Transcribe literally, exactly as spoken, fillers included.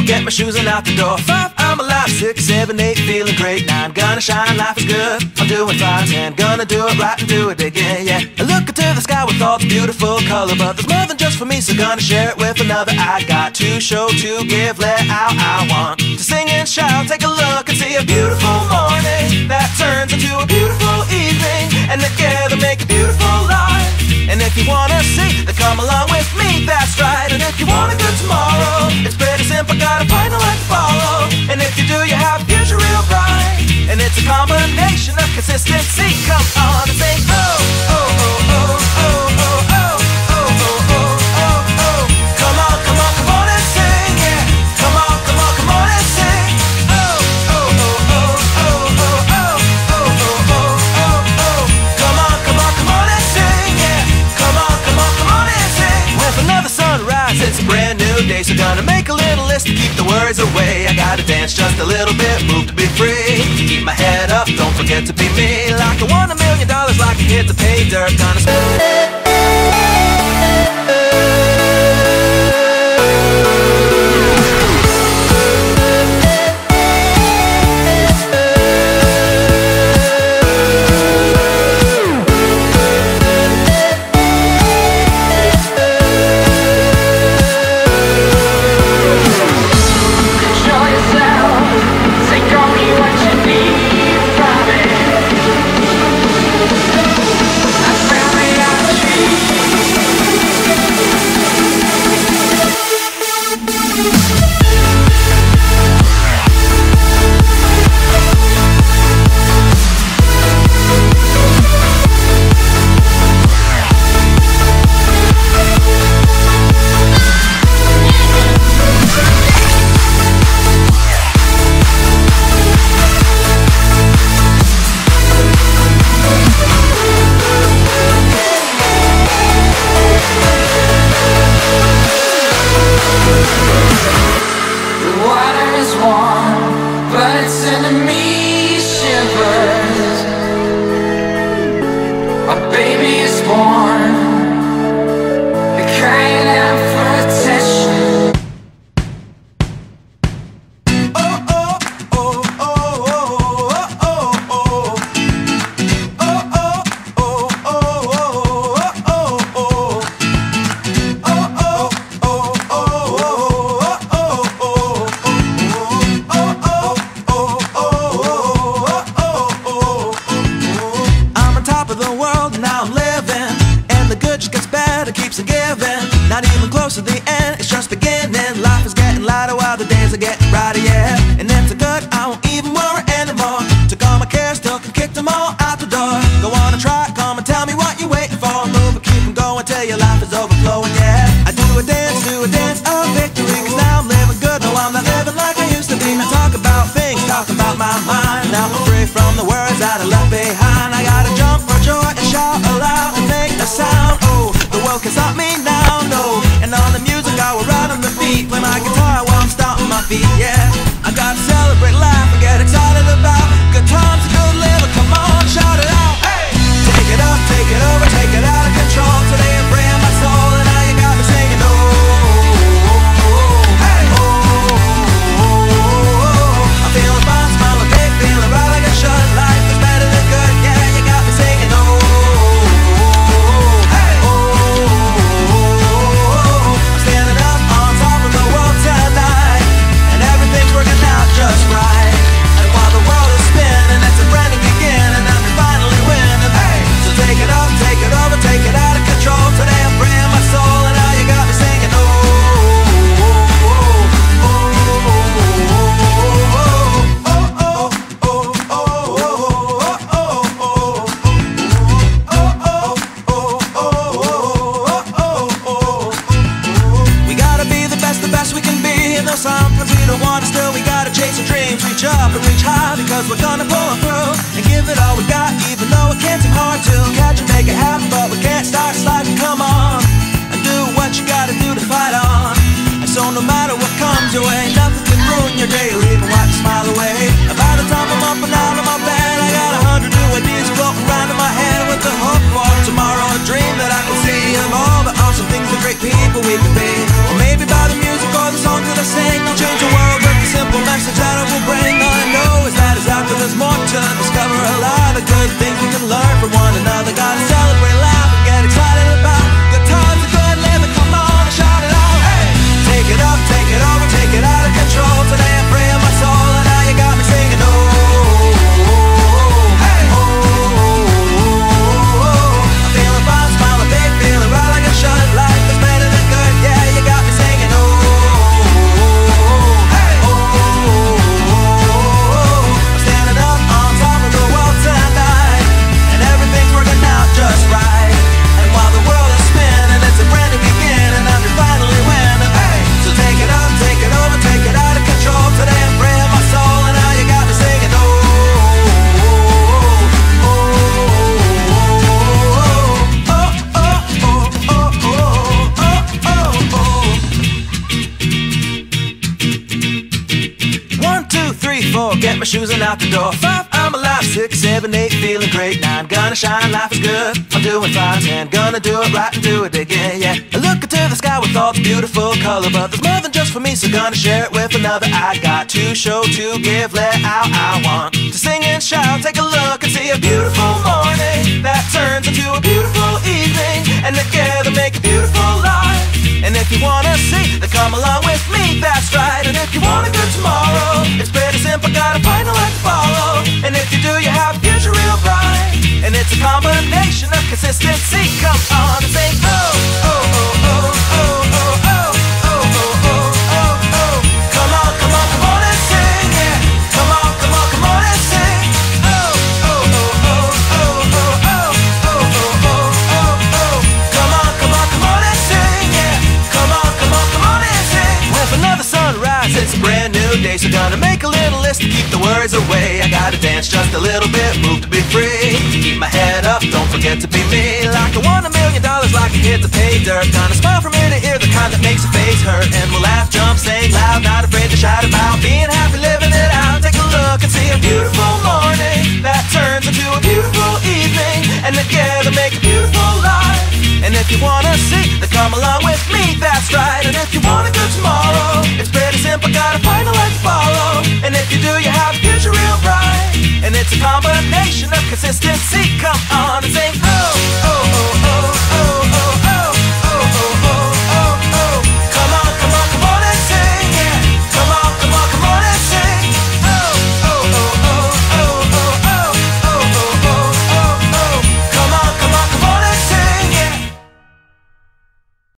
go, get my shoes and out the door. Five, I'm alive. Six, seven, eight, feeling great. Nine, gonna shine, life is good. I'm doing fine, ten, gonna do it right and do it again, yeah. I look into the sky with all the beautiful color, but there's more than just for me, so gonna share it with another. I got to show, to give, let out. I want to sing and shout. Take a look and see a beautiful morning that turns into a beautiful evening, and together make a beautiful life. And if you wanna see, then come along with me, that's right. And if you want a good tomorrow, it's pretty simple, got a partner like to follow. And if you do, you have a future real bright. And it's a combination of consistency. Come on and say, oh, oh, oh, oh, oh, oh, oh, oh, oh, oh, oh, oh. Come on, come on, come on and sing, yeah. Come on, come on, come on and sing. Oh, oh, oh, oh, oh, oh, oh, oh, oh, oh, oh, oh. Come on, come on, come on and sing, yeah. Come on, come on, come on and sing. With another sunrise, it's a brand new day, so gonna make a little list to keep the worries away. I gotta dance just a little bit, move to be free. Keep my head up, don't forget to be me. Like I won a million dollars, like I hit the pay dirt, gonna people we could be, or maybe by the music or the songs that I sing, I'll change the world. my shoes and out the door. Five, I'm alive. Six, seven, eight, feeling great. Nine, gonna shine, life is good. I'm doing fine. Ten, gonna do it right and do it again, yeah. I look into the sky with all the beautiful color, but there's more than just for me, so gonna share it with another. I got to show, to give, let out. I want to sing and shout. Take a look and see a beautiful morning that turns into a beautiful evening, and together make a beautiful life. And if you wanna see, then come along with me, that's right. And if you want a good tomorrow, it's pretty simple, gotta find a life to follow. And if you do, you have a future real bright. And it's a combination of consistency. Come on and say, oh, oh, oh, oh, oh, oh, oh, oh, oh, oh, oh, oh. Come on, come on, come on and sing, yeah. Come on, come on, come on and sing. Oh, oh, oh, oh, oh, oh, oh, oh, oh, oh, oh, oh. Come on, come on, come on and sing, yeah. Come on, come on, come on and sing. With another sunrise, it's a brand new day, so gonna make a little list to keep the worries away. I gotta dance just a little bit, move to be free. Keep my head up, don't forget to be me. Like I won a million dollars, like I hit the pay dirt. Gonna smile from ear to ear, the kind that makes your face hurt. And we'll laugh, jump, sing loud, not afraid to shout about being happy, living it out. Take a look and see a beautiful morning that turns into a beautiful evening, and together make a beautiful life. And if you wanna see, then come along with me, that's right. And if you want a good tomorrow, it's pretty simple, gotta find a life to follow. And if you do, you have a future real bright. And it's a combination of consistency. Come on and sing.